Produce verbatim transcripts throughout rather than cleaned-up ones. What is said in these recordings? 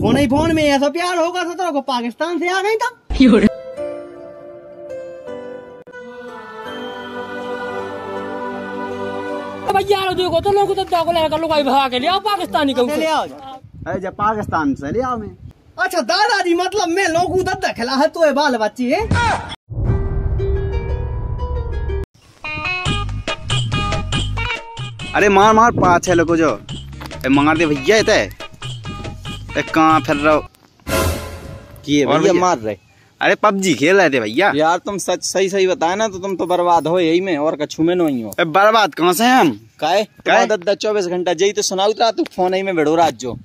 Phone ही phone में ऐसा प्यार होगा सत्रह को पाकिस्तान से आ नहीं था। यार देखो तो लोग भगा के ले आओ पाकिस्तानी को ले आओ जब पाकिस्तान से ले आओ मैं। अच्छा दादाजी मतलब मैं लोगों दद्दा खिला है तो ये बाल बच्ची है। अरे मार मार पाँच है लोगों जो मार दे भैया इतना कहाँ फिर रहो किए भैया मार रहे। अरे पबजी खेल रहे थे भैया। यार तुम सच सही सही बताए ना तो तुम तो बर्बाद हो यही में और कछु में नहीं हो। बर्बाद कहाँ से हम काहे दस चौबीस घंटा यही तो सुनाऊ था तू फोन ही में भिड़ो रात जो।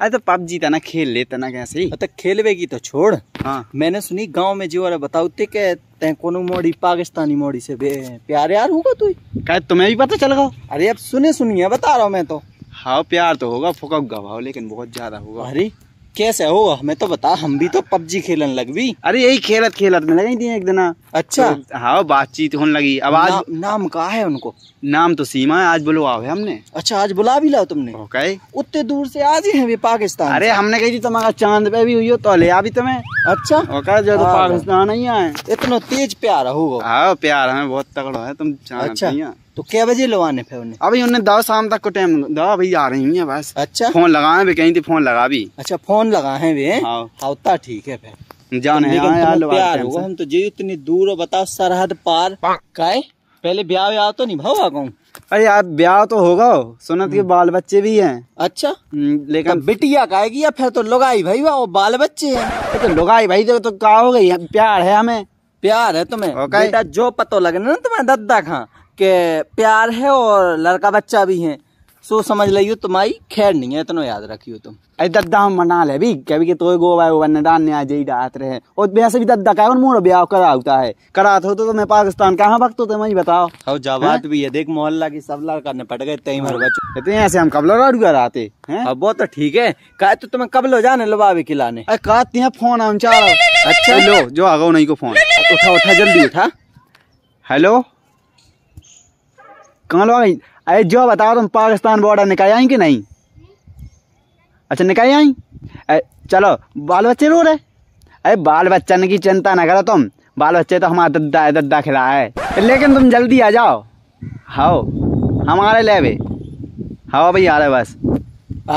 अरे तो पबजी तना खेल ले तना कैसे ही तो खेलवे की तो छोड़। हाँ मैंने सुनी गांव में जो बताऊ थे के तै कोनो मोड़ी पाकिस्तानी मोड़ी से प्यार यार होगा तू कहे तुम्हें भी पता चल गो। अरे अब सुने सुनिए बता रहा हूँ मैं तो। हाँ प्यार तो होगा फुकगा भाव लेकिन बहुत ज्यादा होगा। अरे कैसे हो हमें तो बता हम भी तो पबजी खेलन लग भी। अरे यही खेलत खेलत में लगी थी एक दिन। अच्छा तो, हाँ बातचीत होने लगी। अब आज ना, नाम कहा है उनको नाम तो सीमा है आज बुलवा है हमने। अच्छा आज बुला भी लाओ तुमने okay. उतने दूर से आज ही है वे पाकिस्तान। अरे हमने कही थी तुम्हारा चांद पे भी हुई हो तो ले आ भी तुम्हें। अच्छा okay, जो तो पाकिस्तान ही आए इतना तेज प्यार होगा। हाँ प्यार हमें बहुत तगड़ा है तुम चांद। अच्छा तो क्या बजे लवाने फिर उन्हें अभी उन्हें दो शाम तक को टाइम दो अभी आ रही है बस। अच्छा फोन लगाए भी कहीं थी फोन लगा भी। अच्छा फोन लगा है वे होता ठीक है फिर जाने प्यार होगा हम तो जी इतनी दूर बताओ सरहद पार काय पहले ब्याह व्याह तो नहीं भाव आगा। अरे यार ब्याह तो होगा सुनत के बाल बच्चे भी हैं। अच्छा लेकिन बिटिया काएगी या फिर तो लुगाई भाई वाह बाल बच्चे हैं तो लुगाई भाई तो क्या हो गई प्यार है हमें प्यार है तुम्हें बेटा जो पतो लगना ना तुम्हें दद्दा खां के प्यार है और लड़का बच्चा भी है सो समझ लियो तुम्हारी खैर नहीं है इतना याद रखियो तुम। अरे दद्दा हम मना ले भी कभी के तो गोवा वो नदान ने आज ही डात रहे और वैसे भी दद्दा का और मोर ब्याह करा होता है करात हो तो, तो मैं पाकिस्तान कहां वक्त होते मैं बताओ। हां जा बात भी है देख मोहल्ला की सब लड़का ने पट गए तई मर बच्चे कहते हैं ऐसे हम कबलो राडू कराते हैं। अब वो तो ठीक है काहे तो तुम्हें कबलो जाने लवावे खिलाने। अरे कहते हैं फोन हम चाहो। अच्छा लो जो आगो नहीं को फोन उठा उठा जल्दी उठा। हेलो कहाँ लोग आई? अरे जो बताओ तुम पाकिस्तान बॉर्डर निकल आई कि नहीं? अच्छा निकल आई। अरे चलो बाल बच्चे रो रहे। अरे बाल बच्चन की चिंता ना करो तुम बाल बच्चे तो हमारा दद्दा दद्दा खिला है लेकिन तुम जल्दी आ जाओ। हाओ हमारे ले बे हाओ भाई आ रहे बस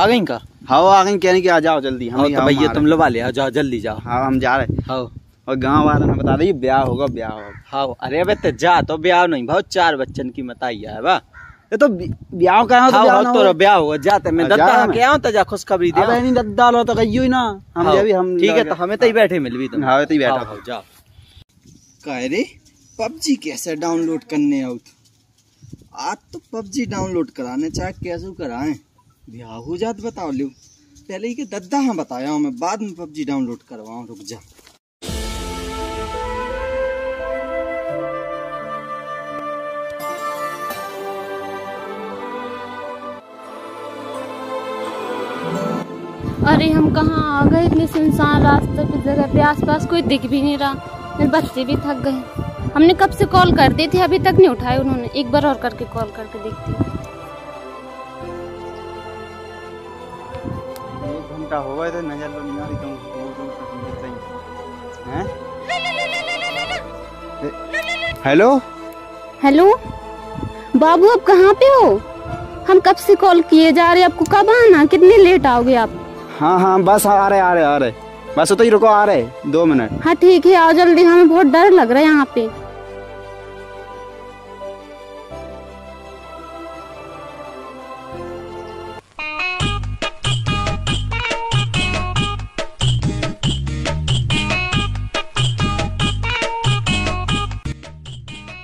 आ गई का हाओ आ गई कहने की आ जाओ जल्दी हम तो भैया तुम लोग वाले आ जाओ जल्दी जाओ। हाँ हम जा रहे हाओ और गाँव वालों ने बता दी ब्याह होगा ब्याह होगा। हाँ अरे बे तो जा तो ब्याह नहीं भाव चार बच्चन की मताई है वाह ये तो ब्याह का हो तो ब्याह तो ब्याह होगा जाते मैं दद्दा के आऊं तो जा खुशखबरी दे। अबे नहीं दद्दा लो तो कहियो ही ना हम जब भी हम ठीक है तो हमें तो ही बैठे मिल भी तुम। हां तो ही बैठा हो जा कह रे पबजी कैसे डाउनलोड करने आउट आज तो पबजी डाउनलोड कराने चाहे कैसे कराएं ब्याह हो जात बताओ लो पहले ही के दद्दा हां बताया हूं मैं बाद में पबजी डाउनलोड करवाऊं रुक जा। अरे हम कहाँ आ गए इतने सुनसान रास्ते पे जगह पे आसपास कोई दिख भी नहीं रहा मेरे बच्चे भी थक गए। हमने कब से कॉल कर दी थी अभी तक नहीं उठाए उन्होंने एक बार और करके कॉल करके देखती एक घंटा हो गया तो नजर नहीं आ रही तुम दूर दूर तक दिखते हैं। हैं हेलो हेलो बाबू आप कहाँ पे हो हम कब से कॉल किए जा रहे आपको कब आना कितने लेट आओगे आप। हाँ हाँ बस आ रहे आ रहे आ रहे बस तो ही रुको आ रहे दो मिनट। हाँ ठीक है आओ जल्दी हमें बहुत डर लग रहा है यहाँ पे।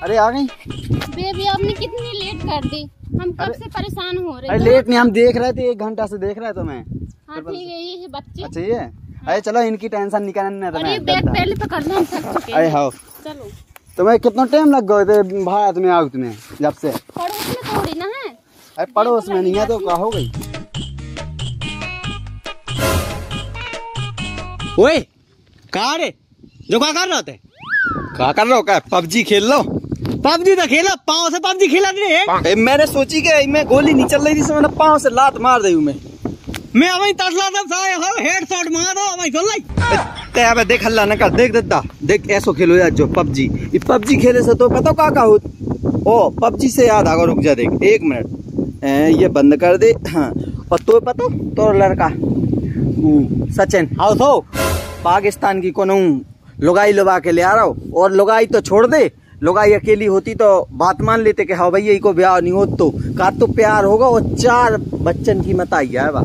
अरे आ गई बेबी आपने कितनी लेट कर दी हम कब से परेशान हो रहे हैं। लेट नहीं हम देख रहे थे एक घंटा से देख रहे थे तुम्हें। हाँ ठीक है ये है बच्चे अच्छा ये। अरे चलो इनकी टेंशन निकालने तो अरे बैग पहले पकड़ लो हम थक चुके हैं। अरे हाँ चलो तुम्हें कितना टाइम लग गए थे भारत में आओ तुम्हें जब से पड़ोस में थोड़ी ना है। अरे पड़ोस में नहीं है तो क्या हो गई। ओए कहाँ रे जो क्या कर रहे होते क्या कर रहे हो क्या पबजी खेल लो पबजी तो खेला पाँव से पबजी खेला नहीं है। मैंने सोची कि मैं गोली नहीं चल रही थी मैंने पाँव से लात मार दी मैं मैं अभी तसला तब सारे हर हेडशॉट मारो अभी गोलाई ते अबे देख हल्ला न कर देख दद्दा देख ऐसो खेलो यार जो पबजी ये पबजी खेले से तो पता का का होत ओ पबजी से याद आगा रुक जा देख एक मिनट ये बंद कर दे हां और तो पता तो लड़का सचिन हाउ हो पाकिस्तान की कोनो लुगाई लुबा के ले आ रहा हो और लुगाई तो छोड़ दे लुगाई अकेली होती तो बात मान लेते कि हाँ भाई यही को ब्याह नहीं हो तो का तो प्यार होगा और चार बच्चन की मत आई है बा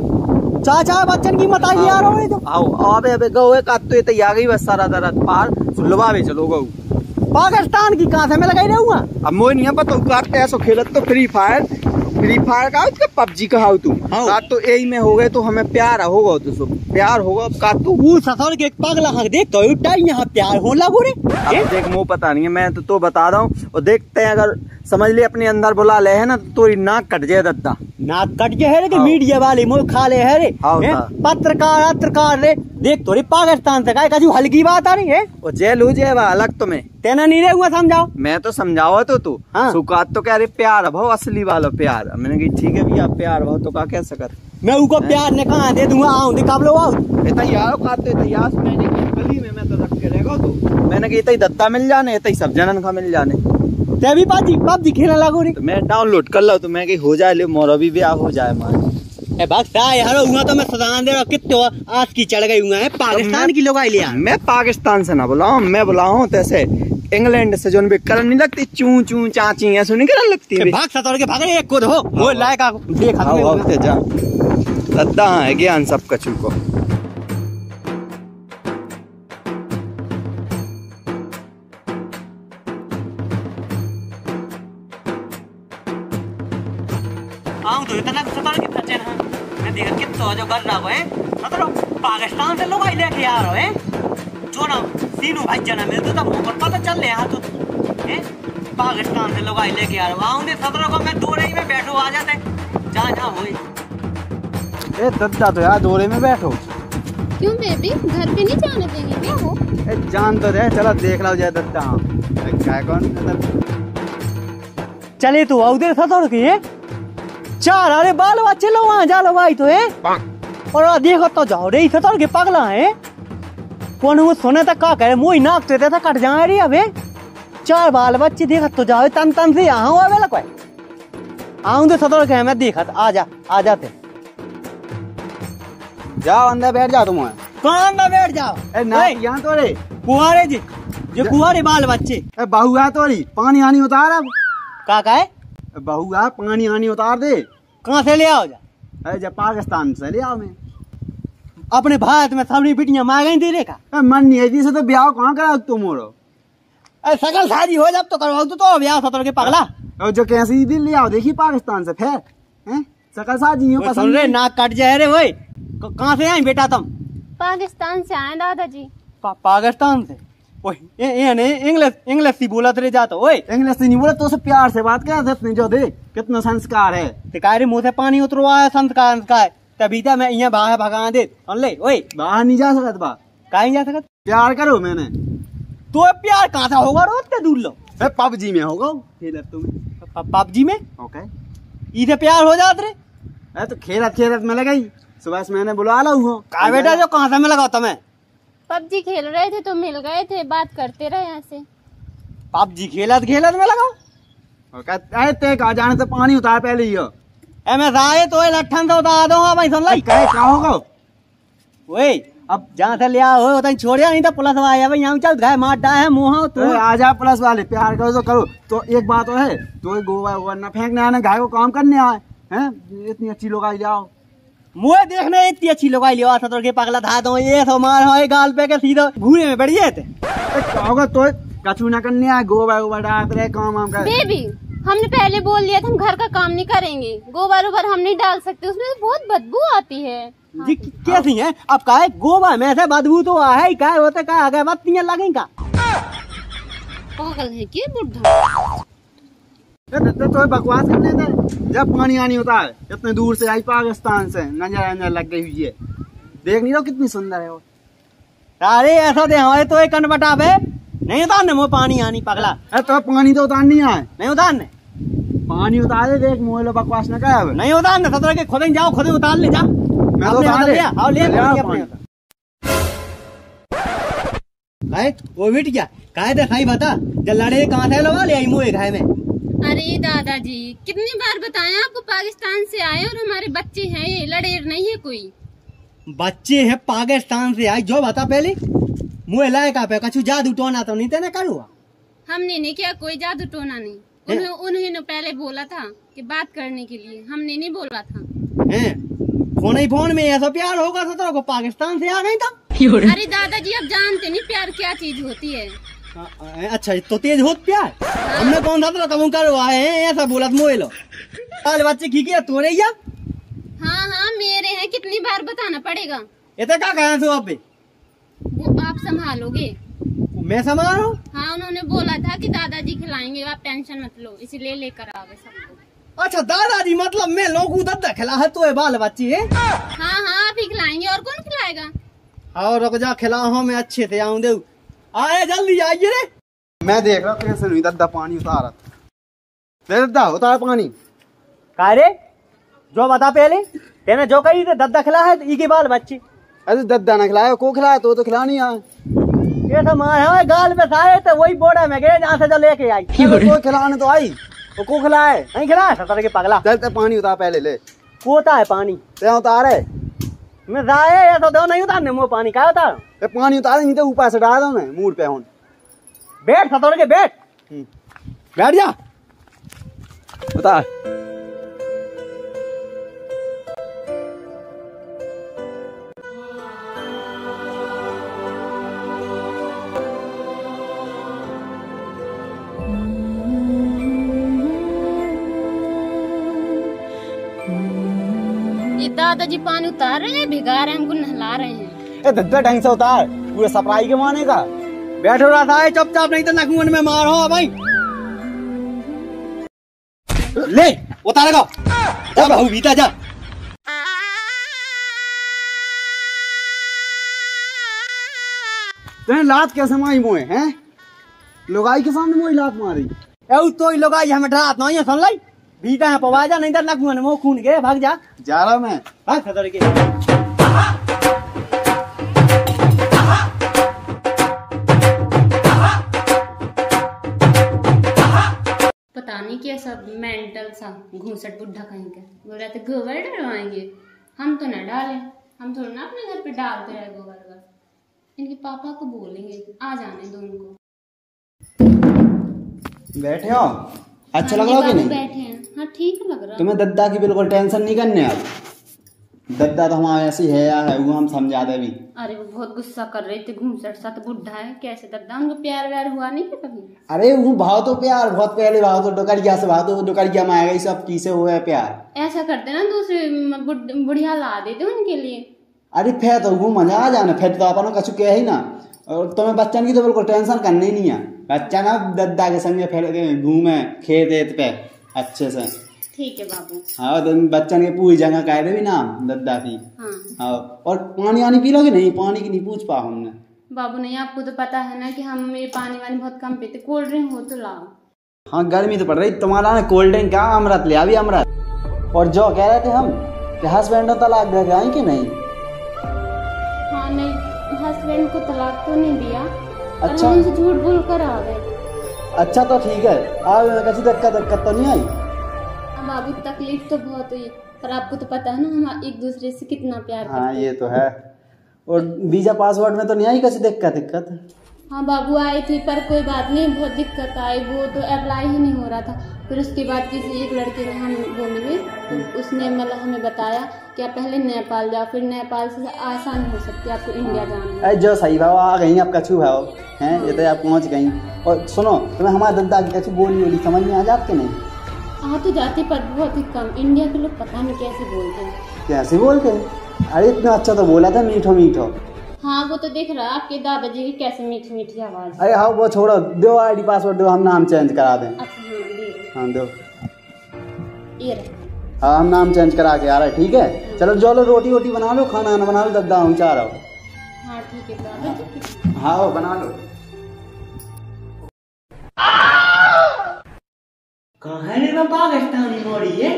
चाचा बच्चन की मत आई यार हो ये तो आओ अबे अबे गओ एक आत तो ये तो आ गई बस सारा दरद पार लुबा भी चलो गओ पाकिस्तान की कहां से मैं लगाई रहूंगा अब मोए नहीं पता तो का ऐसो खेलत तो फ्री फायर फ्री फायर का उसका पबजी का हाउ तू का तो यही में हो गए तो हमें प्यार होगा तो सब प्यार होगा का तू वो ससुर के पागला हक देख तो उठाई यहां प्यार होला बोरे देख मुंह पता नहीं है मैं तो तो बता रहा हूं और देखते हैं अगर समझ ले अपने अंदर बुला ले है ना तो तोरी नाक कट जाए दद्दा नाक कट जाए है रे कि मीडिया वाले मुंह खा ले है रे पत्रकार पत्रकार रे देख तोरी पाकिस्तान से काय काजू हल्की बात आ रही है और जेल हो जाए अलग तुम्हें तेना नहीं रे हुआ समझाओ मैं तो समझाओ तो तू सुकात तो कह रहे प्यार भाव असली वाला प्यार मैंने कही ठीक है भैया प्यार भाव तो का कह सकत मैं उनको प्यार ने कहा दे दूंगा आओ निकालो आओ इतना यार खाते इतिहास मैंने गली में मैं तो रख के रहेगा तो मैंने कही इतना दत्ता मिल जाने इतना सब जनन का मिल जाने तभी पाजी पबजी खेलने लगो रे तो मैं डाउनलोड कर लो तो मैं कही हो जाए ले मोरा भी ब्याह हो जाए मान ए भागता यार हुआ तो मैं सदान दे कितो आज की चढ़ गई हुआ है पाकिस्तान की लोगाई लिया मैं पाकिस्तान से ना बुलाऊं मैं बुलाऊं तैसे इंग्लैंड से जोन भी करन नहीं लगती चू चू चाची ऐसे नहीं करन लगती है भाग सतोड़ के भाग रे एक को हो वो लायक आ देख हम जा दद्दा है ज्ञान सब कछु को आऊं तो इतना सतोड़ के खचे ना मैं देख के तो जो कर रहा है सतोड़ पाकिस्तान से लोग आई लेके आ रहे हैं जो ना सीनू भाई जना मिल तो तब ऊपर पता चल ले हां तो हैं पाकिस्तान से लोग आई लेके आ रहे आऊं ने सतोड़ को मैं दूर ही में बैठो आ जाते जा जा होए ए दद्दा तो यार दोरे में बैठो क्यों बेबी घर पे नहीं जाने देंगे क्या हो ए जान तो रहे चलो देख लाओ जाए दद्दा क्या कौन चले तो आओ उधर सतोड़ के ये चार अरे बाल बच्चे चलो वहां जा लो भाई तो है और देखो तो जाओ रे सतोड़ के पागला है कौन वो सोने तक का करे मुंह नाक तो देता कट जा रही अबे चार बाल बच्चे देखत तो जाओ तन तन से आऊं आवे लको आऊं तो सतोड़ के मैं देखत आ जा आ जाते जाओ अंदर बैठ जाओ तुम कहां अंदर बैठ जाओ ए ना यहां तो रे कुंवारे जी जो कुंवारे बाल बच्चे ए बहुआ तोरी पानी आनी उतार अब का का है बहुआ पानी आनी उतार दे कहां से ले आओ जा ए जब पाकिस्तान से ले आओ मैं अपने भारत में सबनी बिटियां मांगे दे रे का ए मन नहीं है से तो ब्याह कहां कराओ तुम मोरो ए सगल शादी हो जब तो करवाओ तो तो ब्याह सतर के पागला और जो कैसी दिन ले आओ देखी पाकिस्तान से फिर हैं सगल शादी हो पसंद रे नाक कट जाए रे ओए कहाँ से आए बेटा तुम पाकिस्तान से आए दादाजी पा, पाकिस्तान से इंग्लिश इंग्लिश से बोला तेरे जाता ओए इंग्लिश से नहीं बोला तो से प्यार से बात कर नहीं जो दे कितना संस्कार है तिकारे मुँह से पानी उतरवाया संस्कार संस्कार तभी तो मैं यहाँ बाहर भगा दे ले ओए बाहर नहीं जा सकत बा कहीं जा सकत प्यार करो मैंने तो प्यार कहाँ से होगा रो इतने दूर लो पबजी में होगा पबजी में ओके इधर प्यार हो जाते रे तो खेलत खेलत में लगाई सुबह मैंने बुला ला हूँ का बेटा जो कहाँ से मैं लगाता मैं पबजी खेल रहे थे तो मिल गए थे बात करते रहे यहाँ से पबजी खेलत खेलत में लगाओ अरे ते कहा जाने से पानी उतार पहले ही हो ए मैं राय तो ये लट्ठन से उतार दूँगा भाई सुन लाई कहे क्या होगा वही अब जहाँ से लिया हो उतना छोड़ दिया नहीं था पुलिस वाले भाई यहाँ चल गए मार डाले है मुँह तो आ जा पुलिस वाले प्यार करो तो करो तो एक बात और है तो गोवा वोवा ना फेंकने आने गाय को काम करने आए है इतनी अच्छी लोग आई जाओ मुझे देखने इतनी अच्छी लोग लिया सतोड़ के पागला था दो ये सो मार हो गाल पे के सीधा घूरे में बैठ गए थे होगा तो कछु ना करने आ गोबर गोबर डालते रहे काम वाम कर बेबी हमने पहले बोल दिया था हम घर का काम नहीं करेंगे गोबर उबर हम नहीं डाल सकते उसमें तो बहुत बदबू आती है जी कैसी है अब का गोबर में से बदबू तो आ है का होते का आ गए बत्तियां लगेगा पागल है के बुड्ढा तो बकवास करने थे जब पानी आनी होता है इतने दूर से आई पाकिस्तान से नजर नजर लग गई हुई है देख नहीं रहा कितनी सुंदर है वो अरे ऐसा दे हमारे तो एक कनबटा पे नहीं उतारने वो पानी आनी पगला अरे तो पानी तो उतारनी है नहीं उतारने पानी उतारे देख मोहल्लो बकवास न कर नहीं उतारने सतरा के खुद जाओ खुद उतार ले जा कोविड क्या काय दिखाई बता जल्लाड़े कहाँ था लगा ले मुँह घाय में। अरे दादाजी कितनी बार बताया आपको पाकिस्तान से आए और हमारे बच्चे हैं ये लड़ेर नहीं है कोई। बच्चे हैं पाकिस्तान से आए जो बता पहले मुँह लाए का पे कछु जादू टोना तो नहीं तेने करूँ। हमने नहीं किया कोई जादू टोना नहीं उन्हें उन्हें पहले बोला था कि बात करने के लिए हमने नहीं बोला था। फोन ही फोन में ऐसा प्यार होगा सतरों को पाकिस्तान से आ गई था। अरे दादाजी आप जानते नहीं प्यार क्या चीज होती है। आ, आ, अच्छा तो तेज होत प्यार हमने कौन सा तुम करो आए ऐसा बोला मोहलो अरे बच्चे की क्या तो रही। हाँ हाँ मेरे हैं कितनी बार बताना पड़ेगा। इतना क्या कहा सो आप वो आप संभालोगे मैं संभाल। हाँ उन्होंने बोला था कि दादाजी खिलाएंगे आप टेंशन मत लो इसीलिए लेकर आ गए सबको। अच्छा दादाजी मतलब मैं लोगों दद्दा खिला है तो बाल बच्ची है। हाँ हाँ अभी खिलाएंगे और कौन खिलाएगा और रुक जा खिलाओ मैं अच्छे से आऊँ दे आए जल्दी आइए रे। मैं देख रहा कैसे नहीं दद्दा पानी उतारा था दद्दा उतार पानी का रे जो बता पहले तेने जो कही दद्दा खिला है ये बाल बच्ची। अरे दद्दा ना खिलाया को खिलाया तो खिला नहीं आया ये तो माँ है गाल में साये तो वही बोड़ा में गए जहाँ से जो लेके आई कोई खिलाने तो आई वो को खिलाए नहीं खिलाए सतर के पगला चलते पानी उतार पहले ले कोता है पानी ते उतारे मैं जाए या तो दो नहीं उतारने मुँह पानी का उतार ते पानी उतारे नहीं तो ऊपर से डाल दो मैं मूड पे हूँ बैठ सतर के बैठ बैठ जा उतार। दादाजी पानी उतार रहे हैं भिगा रहे हैं हमको नहला रहे हैं। ए दद्दा ढंग से उतार पूरे सप्राई के माने का बैठो रहा था चुप चाप नहीं तो नखून में मार हो भाई ले उतारेगा जा बहू बीता जा। तेरे लात कैसे मारी मोए हैं लोगाई के सामने मोई लात मारी ए तो लोगाई हमें डरात नहीं है सुन लाई बीता है पवाजा नहीं तो लग मन वो खून के भाग जा जा रहा मैं भाग खतर के। पता नहीं क्या सब मेंटल सा घूंसट बुढ़ा कहीं का बोल रहा था गोबर डालवाएंगे हम तो ना डालें हम थोड़ा ना अपने घर पे डालते रहे गोबर का इनके पापा को बोलेंगे आ जाने दो उनको। बैठे हो अच्छा लग रहा है कि नहीं। हाँ ठीक लग रहा तुम्हें दद्दा की बिल्कुल टेंशन नहीं करने आप दद्दा तो हमारा ऐसी है या है वो हम समझा दे भी। अरे वो बहुत गुस्सा कर रहे थे घूमसट सा तो बुढ़ा है कैसे दद्दा उनको प्यार व्यार हुआ नहीं कभी। अरे वो भाव तो प्यार बहुत पहले भाव तो डोकरिया से भाव तो डोकरिया में आएगा सब किसे हुआ है प्यार ऐसा करते ना दूसरे बुढ़िया ला देते उनके लिए। अरे फिर तो वो मजा आ जाना फिर तो आप कछु क्या ही ना और तुम्हें बच्चन की तो बिल्कुल टेंशन करनी ही नहीं है बच्चा ना दद्दा के संग फिर घूमे खेत वेत पे अच्छे से। ठीक है बाबू। हाँ तो बच्चन के पूरी जगह कह दे भी ना दद्दा की। हाँ। हाँ और पानी वानी पी लोगे नहीं पानी की नहीं पूछ पा हमने बाबू नहीं आपको तो पता है ना कि हम ये पानी वानी बहुत कम पीते कोल्ड ड्रिंक हो तो लाओ। हाँ गर्मी तो पड़ रही तुम्हारा ना कोल्ड ड्रिंक का अमृत ले अभी अमृत और जो कह रहे थे हम हस्बैंड तलाक दे गए कि नहीं। हाँ नहीं हस्बैंड को तलाक तो नहीं दिया। अच्छा झूठ बोल कर आ गए। अच्छा तो ठीक है आप कैसी धक्का धक्का तो नहीं आई। अब बाबू तकलीफ तो बहुत हुई पर आपको तो पता है ना हम एक दूसरे से कितना प्यार हाँ करते ये तो है। और वीजा पासवर्ड में तो नहीं आई कैसी दिक्कत दिक्कत। हाँ बाबू आई थी पर कोई बात नहीं बहुत दिक्कत आई वो तो अप्लाई ही नहीं हो रहा था फिर उसके बाद किसी एक लड़के ने हम वो मिले तो उसने मतलब हमें बताया कि आप पहले नेपाल जाओ फिर नेपाल से आसान हो सकती है आपको इंडिया जाना। अरे जो सही भाव आ गई आप कछु भाव हैं ये तो आप पहुँच गई और सुनो तुम्हें हमारे दद्दा की कछु बोली बोली समझ में आ जाती नहीं। हाँ तो जाती पर बहुत ही कम इंडिया के लोग पता नहीं कैसे बोलते हैं कैसे बोलते हैं। अरे इतना अच्छा तो बोला था मीठो मीठो। हाँ वो तो देख रहा है आपके दादाजी की कैसे मीठी मीठी आवाज। अरे हाँ वो छोड़ो दो आईडी पासवर्ड दो हम नाम चेंज करा दें। अच्छा, हाँ दो ये रहा। हाँ हम नाम चेंज करा के आ रहा है ठीक है चलो जो लो रोटी वोटी बना लो खाना ना बना लो दद्दा हम चाह रहा हूँ। हाँ ठीक है हाँ बना लो। कहाँ है मैं पाकिस्तानी मोड़ी है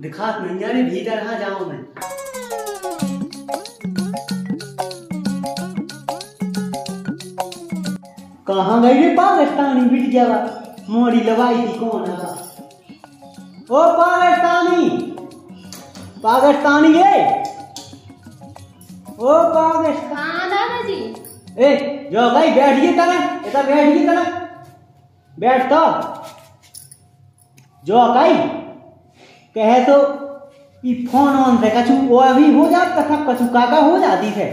दिखा नहीं जा रही भीतर हाँ जाऊँ मैं। कहाँ गई रे पाकिस्तानी बिट गया मोड़ी लवाई थी कौन आगा? ओ पाकिस्तानी पाकिस्तानी है ओ पाकिस्तान दादा जी ए जो भाई बैठिए तने इधर बैठिए तने बैठ तो जो काई कहे तो ई फोन ऑन से कछु वो अभी हो जाता सब कछु काका हो जाती है।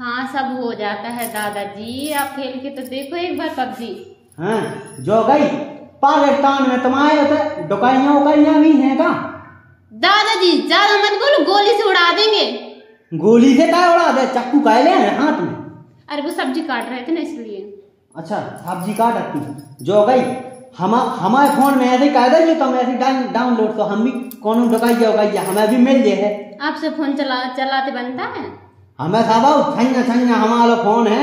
हाँ सब हो जाता है दादाजी, आप खेल के तो देखो एक बार पबजी। हाँ जो गई पाकिस्तान में तुम्हारे तो डुकाइयां उकाइयां भी हैं का दादाजी? ज्यादा मत बोलो, गोली से उड़ा देंगे। गोली से क्या उड़ा दे, चाकू का ले हाथ में। अरे वो सब्जी काट रहे थे ना इसलिए। अच्छा सब्जी काट रखी जो गई हम हमारे फोन में ऐसे कायदा जो तुम ऐसे डाउनलोड तो हम भी कौन डुकाइया उगाइया हमें भी मिल गए है। आपसे फोन चला चलाते बनता है हमें साहब छंगा छंगा हमारा फोन है।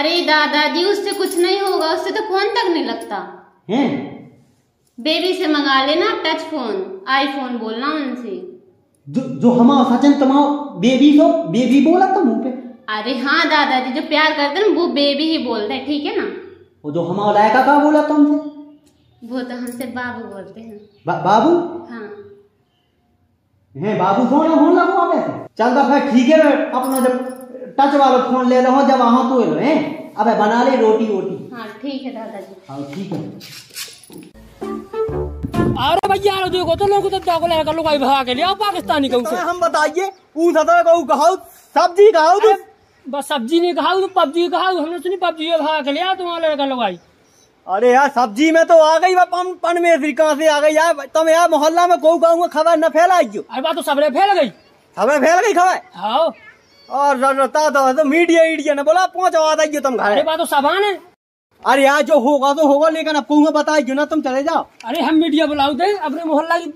अरे दादाजी उससे कुछ नहीं होगा, उससे तो फोन तक नहीं लगता है। बेबी से मंगा लेना टच फोन, आईफोन बोलना उनसे जो जो हमारा सचिन तुम्हारा बेबी तो बेबी बोला तो मुँह पे। अरे हाँ दादाजी जो प्यार करते हैं वो बेबी ही बोलते हैं, ठीक है ना? वो जो हमारा लायका का बोला तुमसे वो तो हमसे बाबू बोलते हैं। बा, बाबू हाँ है बाबू फोन फोन लगवा वैसे चल तो फिर ठीक है अपना जब टच वाला फोन ले रहा हूँ जब वहाँ तो है अब बना ले रोटी वोटी। हाँ ठीक है दादाजी। हाँ ठीक है। अरे भैया देखो तो लोग पाकिस्तानी कहूँ हम बताइए सब्जी कहूँ बस सब्जी नहीं कहा पबजी कहा हमने सुनी पबजी भाग लिया तुम्हारा लड़का लोग आई। अरे यार सब्जी में तो आ गई पन में कहाँ से आ गई यार तुम तो यार मोहल्ला में कहूँ कहूँगा खबर न फैलाइयो। अरे बात तो सबरे फैल गई सबरे फैल गई खबर। हाँ और तो मीडिया ईडिया ने बोला पहुँचवा दो तुम घर। अरे बात तो सामान है। अरे यार जो होगा तो होगा लेकिन अब कहूँगा बताइयो ना तुम चले जाओ। अरे हम मीडिया बुलाऊ दे अपने मोहल्ला की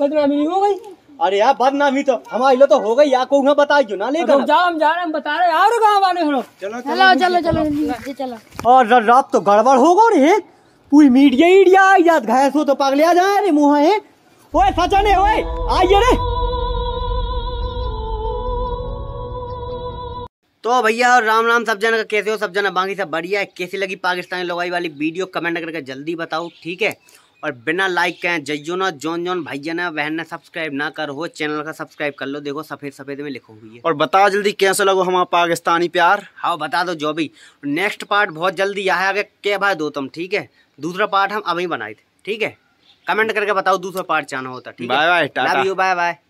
बदनामी हो गई। अरे यार बदनामी तो हमारे लिए तो हो गई यार को बताइयो ना लेकर जाओ हम जा रहे हम बता रहे और गाँव वाले हम चलो चलो चलो चलो चलो। और रात तो गड़बड़ होगा रे पूरी मीडिया ईडिया याद घायल हो तो पागल आ जाए रे मुँह है ओए सचने ओए आइए रे। तो भैया और राम राम सब जन कैसे हो? सब जन बाकी सब बढ़िया है। कैसी लगी पाकिस्तानी लुगाई वाली वीडियो कमेंट करके जल्दी बताओ ठीक है। और बिना लाइक कहें जइयो ना जौन जौन भैया ना बहन ना सब्सक्राइब ना कर हो चैनल का सब्सक्राइब कर लो देखो सफ़ेद सफ़ेद में लिखो हुई है। और बताओ जल्दी कैसे लगो हमारा पाकिस्तानी प्यार। हाँ बता दो जो भी नेक्स्ट पार्ट बहुत जल्दी यहाँ आगे क्या भाई दो तुम ठीक है। दूसरा पार्ट हम अभी बनाए थे ठीक है। कमेंट करके बताओ दूसरा पार्ट चाहना होता ठीक है। Bye bye bye bye.